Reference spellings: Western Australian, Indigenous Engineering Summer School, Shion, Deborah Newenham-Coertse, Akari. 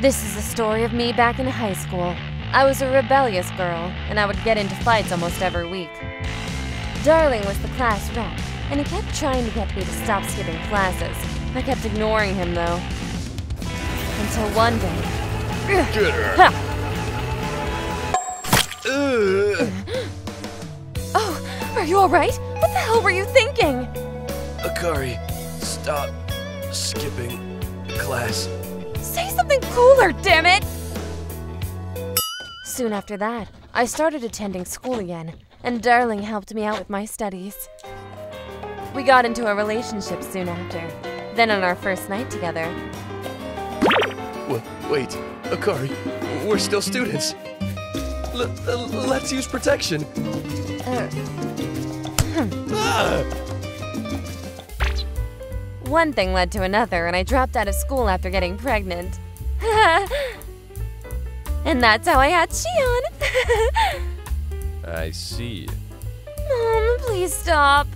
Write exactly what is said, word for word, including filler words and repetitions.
This is the story of me back in high school. I was a rebellious girl, and I would get into fights almost every week. Darling was the class rep, and he kept trying to get me to stop skipping classes. I kept ignoring him, though. Until one day... Get her. Oh, are you alright? What the hell were you thinking? Akari, stop skipping class. Say something cooler, damn it! Soon after that, I started attending school again, and Darling helped me out with my studies. We got into a relationship soon after, then on our first night together. Wait, wait, Akari, we're still students. L uh, let's use protection. Uh, hmm. ah! One thing led to another, and I dropped out of school after getting pregnant. And that's how I had Shion! I see. Mom, please stop.